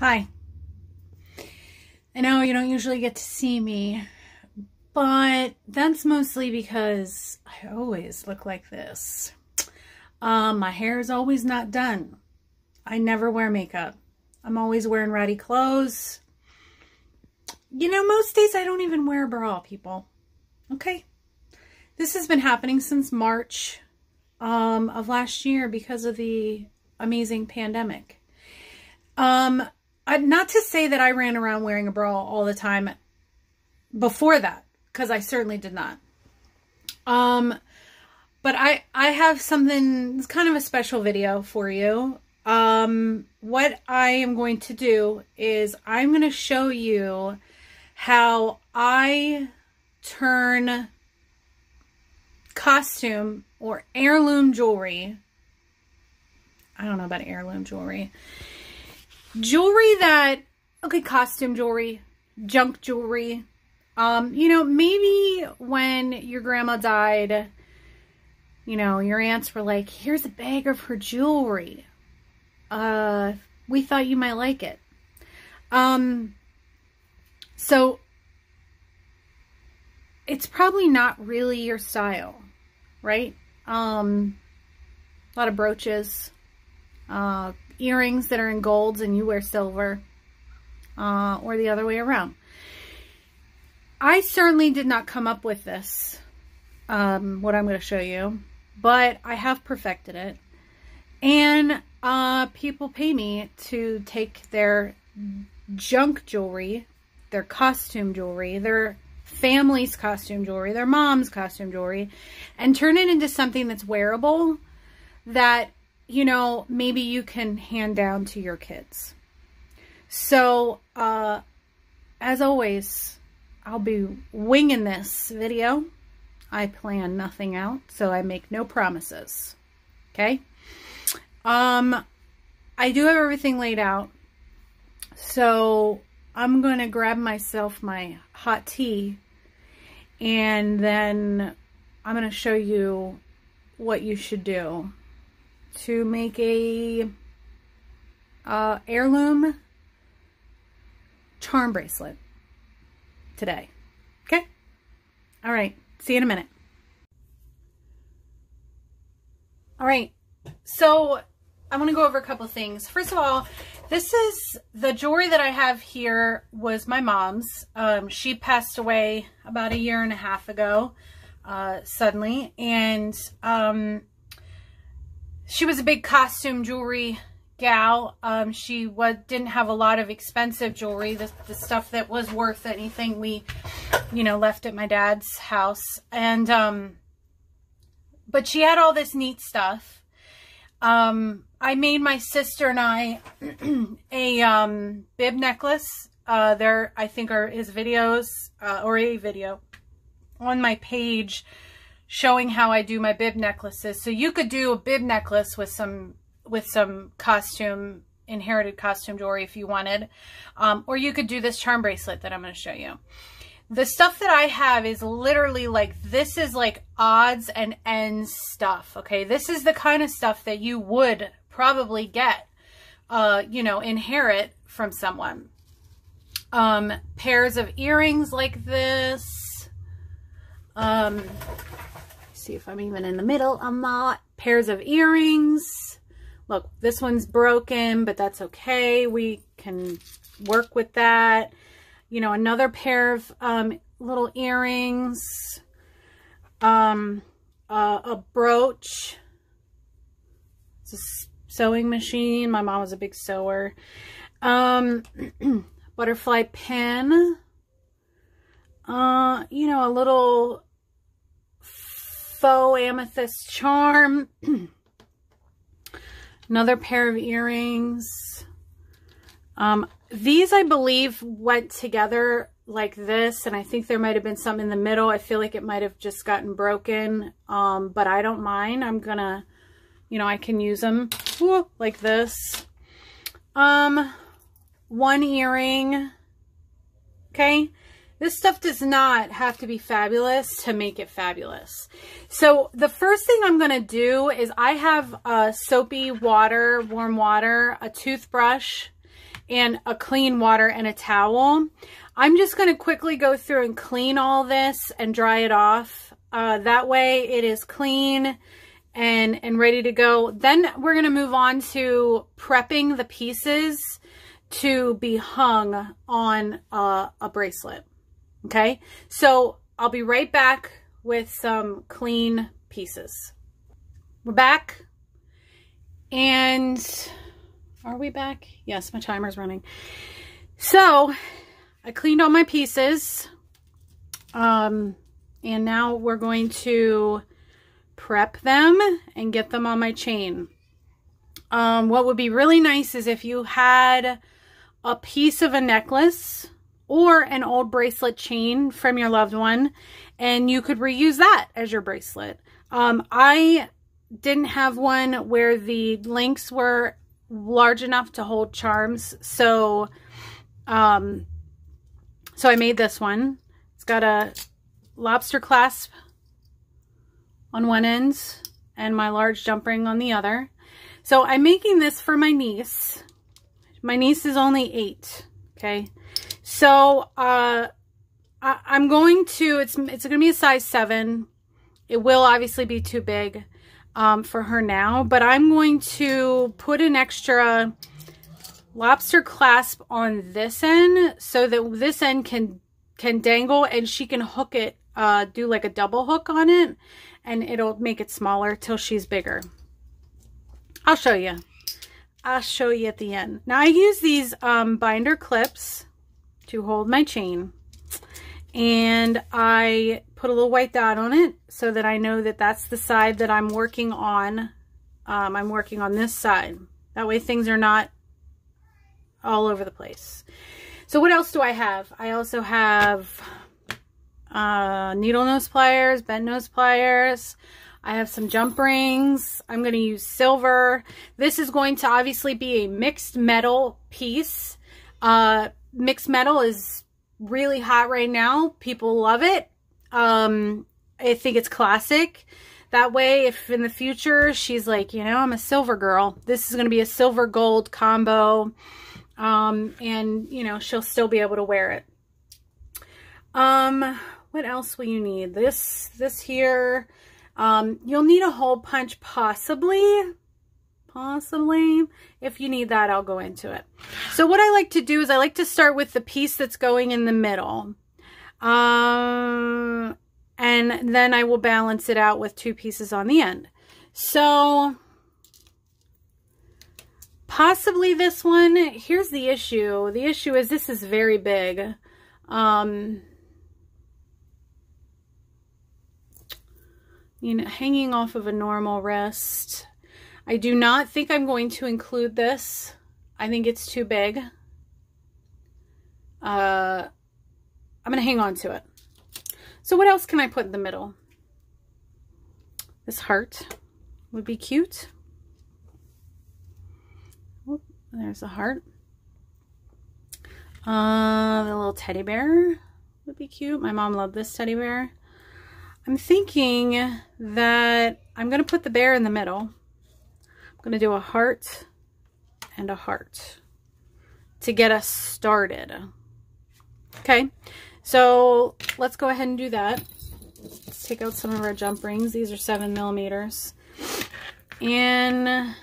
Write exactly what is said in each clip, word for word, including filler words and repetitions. Hi. I know you don't usually get to see me, but that's mostly because I always look like this. Um, my hair is always not done. I never wear makeup. I'm always wearing ratty clothes. You know, most days I don't even wear a bra, people. Okay? This has been happening since March um, of last year because of the amazing pandemic. Um, I, not to say that I ran around wearing a bra all the time before that, because I certainly did not. Um, but I, I have something, it's kind of a special video for you. Um, what I am going to do is I'm going to show you how I turn costume or heirloom jewelry. I don't know about heirloom jewelry. Jewelry that, okay, costume jewelry, junk jewelry. Um, you know, maybe when your grandma died, you know, your aunts were like, here's a bag of her jewelry. Uh, we thought you might like it. Um, so it's probably not really your style, right? Um, a lot of brooches, uh, earrings that are in golds and you wear silver, uh, or the other way around. I certainly did not come up with this, um, what I'm going to show you, but I have perfected it. And, uh, people pay me to take their junk jewelry, their costume jewelry, their family's costume jewelry, their mom's costume jewelry, and turn it into something that's wearable that, you know, maybe you can hand down to your kids. So, uh, as always, I'll be winging this video. I plan nothing out, so I make no promises. Okay? Um, I do have everything laid out, so I'm going to grab myself my hot tea, and then I'm going to show you what you should do to make a uh, heirloom charm bracelet today. Okay? All right. See you in a minute. All right. So I want to go over a couple things. First of all, this is the jewelry that I have here was my mom's. Um, she passed away about a year and a half ago, uh, suddenly. And, um, she was a big costume jewelry gal. Um, she was, didn't have a lot of expensive jewelry. The, the stuff that was worth anything we, you know, left at my dad's house. And, um, but she had all this neat stuff. Um, I made my sister and I a, um, bib necklace. Uh, there, I think are, is videos, uh, or a video on my page showing how I do my bib necklaces. So you could do a bib necklace with some, with some costume, inherited costume jewelry if you wanted. Um, or you could do this charm bracelet that I'm going to show you. The stuff that I have is literally like, this is like odds and ends stuff. Okay. This is the kind of stuff that you would probably get, uh, you know, inherit from someone. Um, pairs of earrings like this. Um, see if I'm even in the middle. I'm not. Pairs of earrings. Look, this one's broken, but that's okay. We can work with that. You know, another pair of um, little earrings, um, uh, a brooch. It's a sewing machine. My mom was a big sewer. Um, butterfly pin. Uh, you know, a little faux amethyst charm. Another pair of earrings. Um, these, I believe, went together like this, and I think there might have been some in the middle. I feel like it might have just gotten broken, um, but I don't mind. I'm gonna, you know, I can use them whoop, like this. Um, one earring. Okay. This stuff does not have to be fabulous to make it fabulous. So the first thing I'm going to do is I have a soapy water, warm water, a toothbrush, and a clean water and a towel. I'm just going to quickly go through and clean all this and dry it off. Uh, that way it is clean and, and ready to go. Then we're going to move on to prepping the pieces to be hung on uh, a bracelet. Okay, so I'll be right back with some clean pieces. We're back. And are we back? Yes, my timer's running. So I cleaned all my pieces. Um, and now we're going to prep them and get them on my chain. Um, what would be really nice is if you had a piece of a necklace or an old bracelet chain from your loved one, and you could reuse that as your bracelet. Um, I didn't have one where the links were large enough to hold charms, so um, so I made this one. It's got a lobster clasp on one end and my large jump ring on the other. So I'm making this for my niece. My niece is only eight, okay? So uh, I, I'm going to, it's, it's going to be a size seven. It will obviously be too big um, for her now, but I'm going to put an extra lobster clasp on this end so that this end can, can dangle and she can hook it, uh, do like a double hook on it, and it'll make it smaller till she's bigger. I'll show you. I'll show you at the end. Now I use these um, binder clips to hold my chain, and I put a little white dot on it so that I know that that's the side that I'm working on. um, I'm working on this side, that way things are not all over the place. So what else do I have? I also have uh, needle nose pliers, bent nose pliers. I have some jump rings. I'm going to use silver. This is going to obviously be a mixed metal piece. uh, Mixed metal is really hot right now. People love it. Um, I think it's classic. That way, if in the future she's like, you know, I'm a silver girl, this is going to be a silver gold combo. Um, and, you know, she'll still be able to wear it. Um, what else will you need? This, this here. Um, you'll need a hole punch possibly. Possibly. If you need that, I'll go into it. So what I like to do is I like to start with the piece that's going in the middle. Um, and then I will balance it out with two pieces on the end. So possibly this one. Here's the issue. The issue is this is very big. Um, you know, hanging off of a normal wrist. I do not think I'm going to include this. I think it's too big. Uh, I'm going to hang on to it. So what else can I put in the middle? This heart would be cute. Oop, there's a heart. Uh, the little teddy bear would be cute. My mom loved this teddy bear. I'm thinking that I'm going to put the bear in the middle. Going to do a heart and a heart to get us started. Okay, so let's go ahead and do that. Let's take out some of our jump rings. These are seven millimeters. And I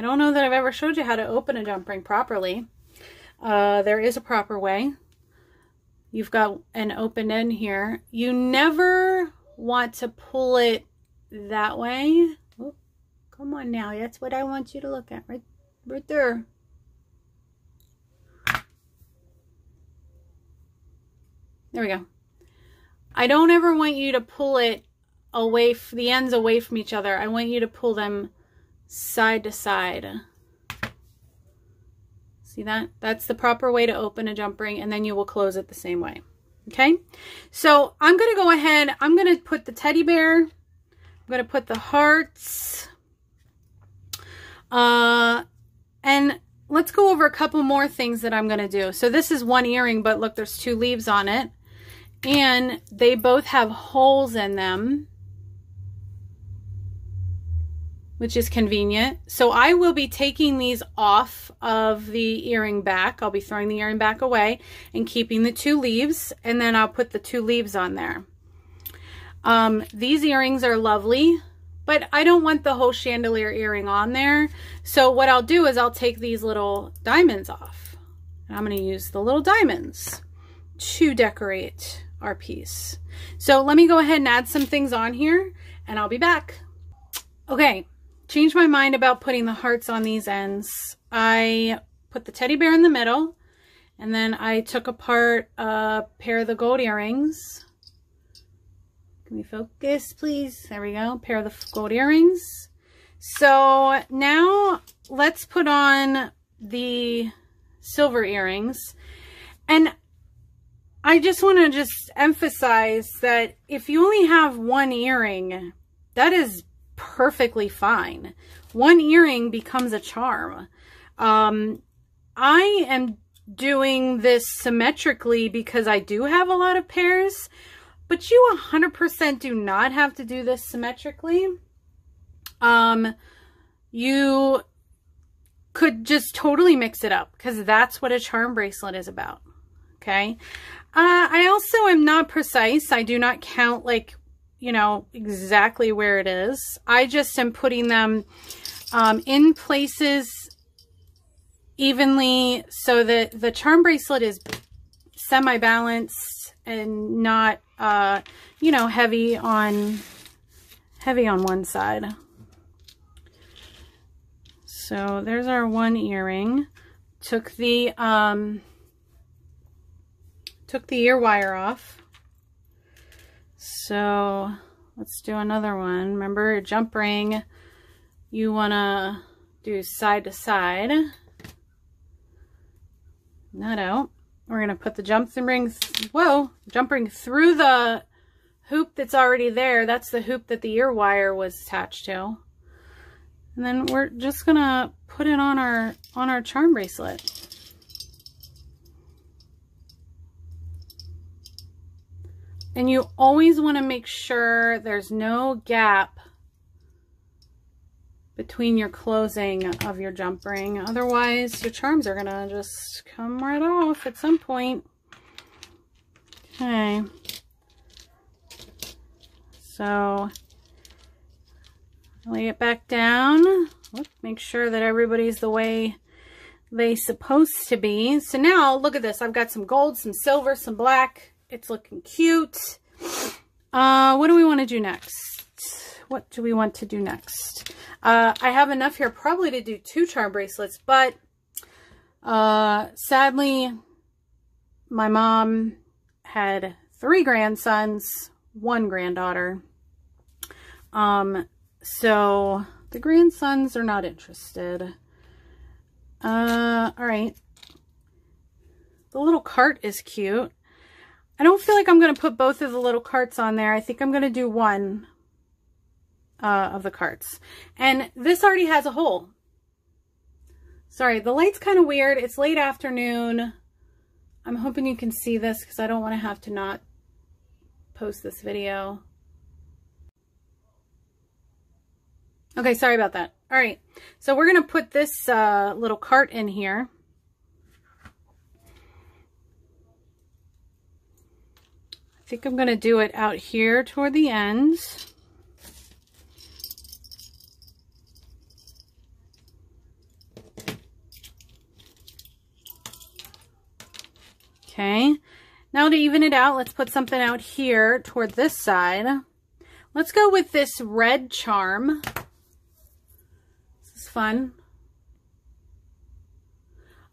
don't know that I've ever showed you how to open a jump ring properly. Uh, there is a proper way. You've got an open end here. You never want to pull it that way. Come on now, that's what I want you to look at, right, right there. There we go. I don't ever want you to pull it away, the ends away from each other. I want you to pull them side to side. See that? That's the proper way to open a jump ring, and then you will close it the same way. Okay? So I'm going to go ahead, I'm going to put the teddy bear, I'm going to put the hearts, Uh, and let's go over a couple more things that I'm going to do. So this is one earring, but look, there's two leaves on it, and they both have holes in them. which is convenient. So I will be taking these off of the earring back. I'll be throwing the earring back away and keeping the two leaves, and then I'll put the two leaves on there. Um, these earrings are lovely, but I don't want the whole chandelier earring on there. So what I'll do is I'll take these little diamonds off, and I'm going to use the little diamonds to decorate our piece. So let me go ahead and add some things on here, and I'll be back. Okay. Changed my mind about putting the hearts on these ends. I put the teddy bear in the middle, and then I took apart a pair of the gold earrings. Can we focus, please? There we go. Pair of the gold earrings. So now let's put on the silver earrings. And I just want to just emphasize that if you only have one earring, that is perfectly fine. One earring becomes a charm. Um, I am doing this symmetrically because I do have a lot of pairs, but you one hundred percent do not have to do this symmetrically. Um, you could just totally mix it up, because that's what a charm bracelet is about. Okay. Uh, I also am not precise. I do not count, like, you know, exactly where it is. I just am putting them um, in places evenly so that the charm bracelet is semi-balanced and not, uh, you know, heavy on, heavy on one side. So there's our one earring. Took the, um, took the ear wire off. So let's do another one. Remember, your jump ring, you want to do side to side. Not out. We're going to put the jump ring, whoa, jump ring through the hoop that's already there. That's the hoop that the ear wire was attached to. And then we're just going to put it on our, on our charm bracelet. And you always want to make sure there's no gap between your closing of your jump ring. Otherwise, your charms are going to just come right off at some point. Okay. So, lay it back down. Make sure that everybody's the way they're supposed to be. So now, look at this. I've got some gold, some silver, some black. It's looking cute. Uh, what do we want to do next? What do we want to do next? Uh, I have enough here probably to do two charm bracelets, but uh, sadly, my mom had three grandsons, one granddaughter. Um, so the grandsons are not interested. Uh, all right. The little cart is cute. I don't feel like I'm going to put both of the little carts on there. I think I'm going to do one uh, of the carts. And this already has a hole. Sorry, the light's kind of weird. It's late afternoon. I'm hoping you can see this because I don't want to have to not post this video. Okay, sorry about that. All right, so we're going to put this uh, little cart in here. I think I'm going to do it out here toward the end. Okay. Now to even it out, let's put something out here toward this side. Let's go with this red charm. This is fun.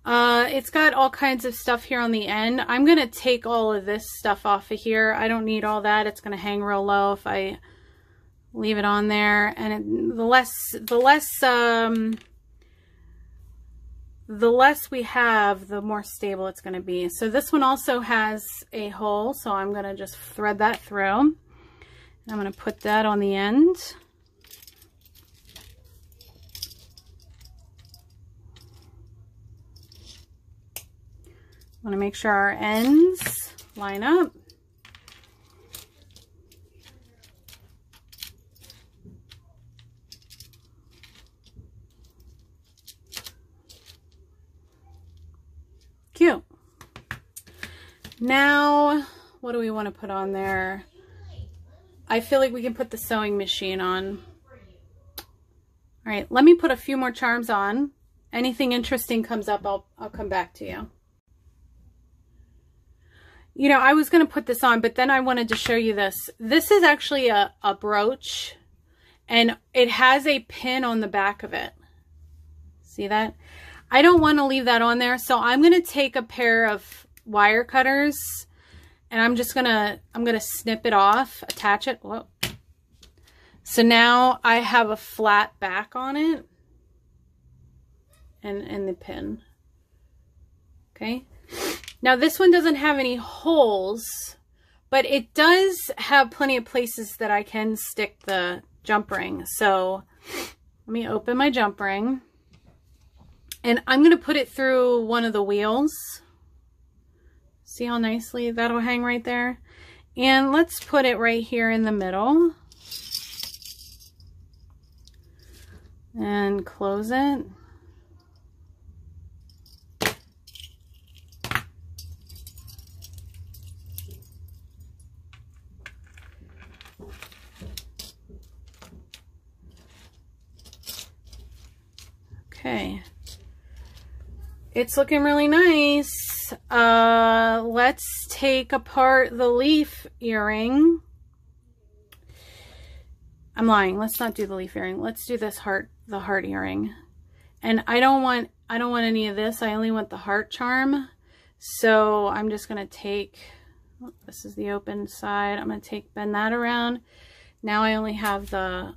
Uh, it's got all kinds of stuff here on the end. I'm going to take all of this stuff off of here. I don't need all that. It's going to hang real low if I leave it on there. And it, the less, the less, um, the less we have, the more stable it's going to be. So this one also has a hole. So I'm going to just thread that through. And I'm going to put that on the end. Want to make sure our ends line up. Cute. Now, what do we want to put on there? I feel like we can put the sewing machine on. All right, let me put a few more charms on. Anything interesting comes up, I'll, I'll come back to you. You know, I was going to put this on, but then I wanted to show you this. This is actually a, a brooch, and it has a pin on the back of it. See that? I don't want to leave that on there, so I'm going to take a pair of wire cutters, and I'm just going to, I'm going to snip it off, attach it. Whoa. So now I have a flat back on it and, and the pin. Okay. Now this one doesn't have any holes, but it does have plenty of places that I can stick the jump ring. So let me open my jump ring, and I'm going to put it through one of the wheels. See how nicely that'll hang right there? And let's put it right here in the middle. And close it. Okay. It's looking really nice. Uh, let's take apart the leaf earring. I'm lying. Let's not do the leaf earring. Let's do this heart. The heart earring. And I don't want I don't want any of this. I only want the heart charm. So I'm just going to take, this is the open side. I'm going to take bend that around. Now I only have the,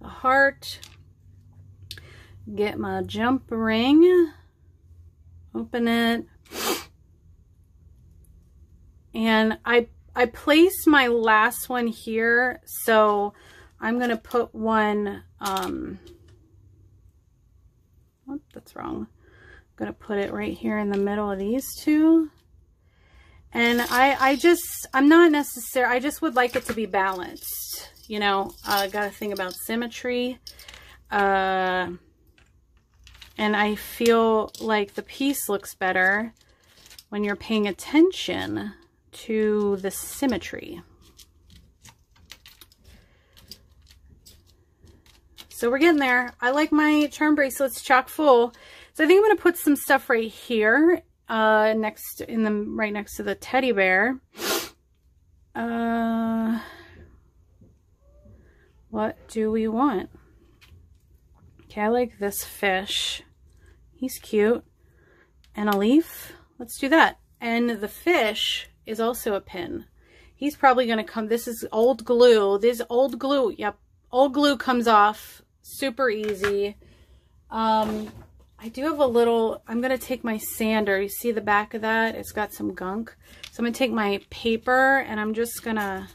the heart. Get my jump ring. Open it. And I I placed my last one here, so I'm going to put one, um, oh, that's wrong. I'm going to put it right here in the middle of these two. And I, I just, I'm not necessary. I just would like it to be balanced. You know, I uh, got to think about symmetry. Uh, and I feel like the piece looks better when you're paying attention to the symmetry. So we're getting there. I like my charm bracelets chock full. So I think I'm going to put some stuff right here, uh, next in the, right next to the teddy bear. Uh, what do we want? Okay. I like this fish. He's cute. And a leaf. Let's do that. And the fish is also a pin. He's probably going to come. This is old glue. This old glue. Yep. Old glue comes off. Super easy. Um, I do have a little, I'm going to take my sander. You see the back of that? It's got some gunk. So I'm going to take my paper and I'm just going to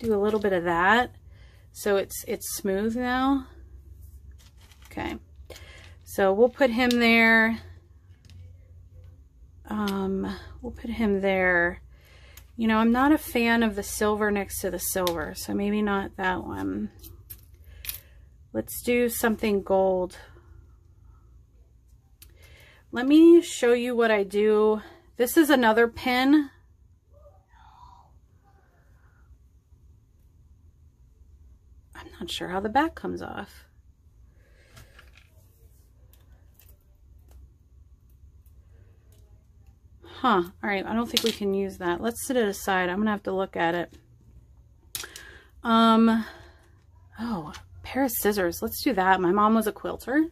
do a little bit of that. So it's, it's smooth now. Okay. So we'll put him there. Um, we'll put him there. You know, I'm not a fan of the silver next to the silver, so maybe not that one. Let's do something gold. Let me show you what I do. This is another pin. I'm not sure how the back comes off. Huh. All right. I don't think we can use that. Let's set it aside. I'm going to have to look at it. Um, oh, a pair of scissors. Let's do that. My mom was a quilter.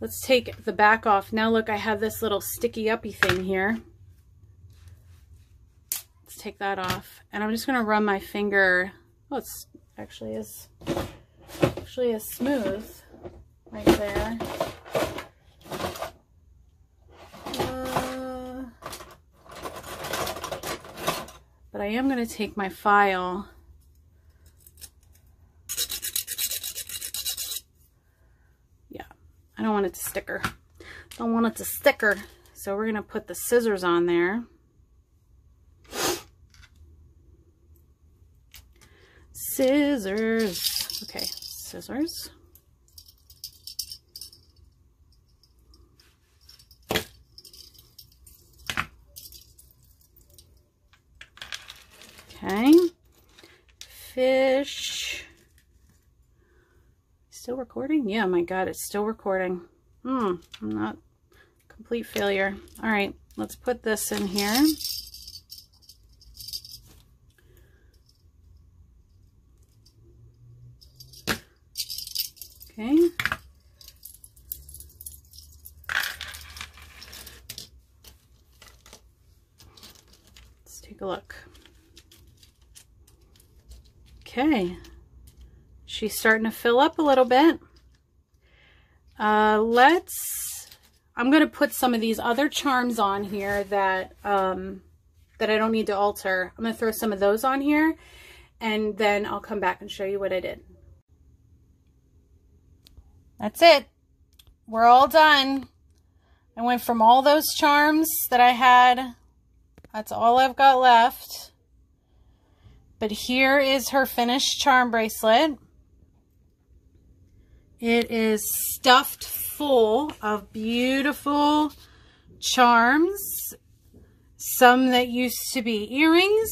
Let's take the back off. Now look, I have this little sticky uppy thing here. Let's take that off. And I'm just going to run my finger. Oh, it's actually is, actually is smooth right there. But I am going to take my file yeah I don't want it to sticker don't want it to sticker so we're going to put the scissors on there. Scissors okay scissors fish. Still recording? Yeah, my God, it's still recording. Hmm, I'm not complete failure. All right, let's put this in here. Okay. Let's take a look. Okay. She's starting to fill up a little bit. Uh, let's, I'm going to put some of these other charms on here that, um, that I don't need to alter. I'm going to throw some of those on here and then I'll come back and show you what I did. That's it. We're all done. I went from all those charms that I had. That's all I've got left. But here is her finished charm bracelet. It is stuffed full of beautiful charms. Some that used to be earrings.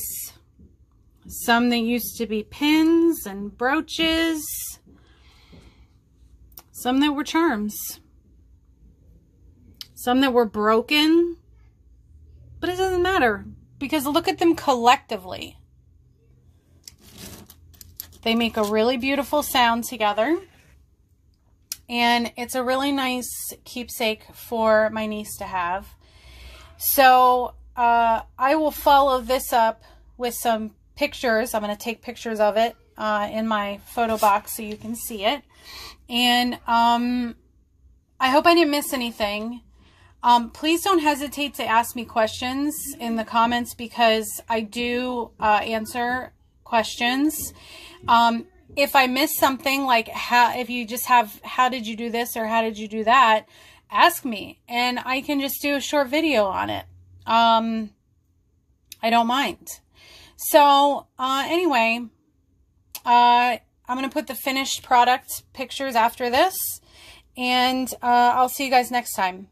Some that used to be pins and brooches. Some that were charms. Some that were broken. But it doesn't matter because look at them collectively. They make a really beautiful sound together. And it's a really nice keepsake for my niece to have. So uh, I will follow this up with some pictures. I'm going to take pictures of it uh, in my photo box so you can see it. And um, I hope I didn't miss anything. Um, please don't hesitate to ask me questions in the comments because I do uh, answer questions. Um, If I miss something, like how, if you just have, how did you do this or how did you do that, ask me and I can just do a short video on it. Um, I don't mind. So, uh, anyway, uh, I'm going to put the finished product pictures after this and, uh, I'll see you guys next time.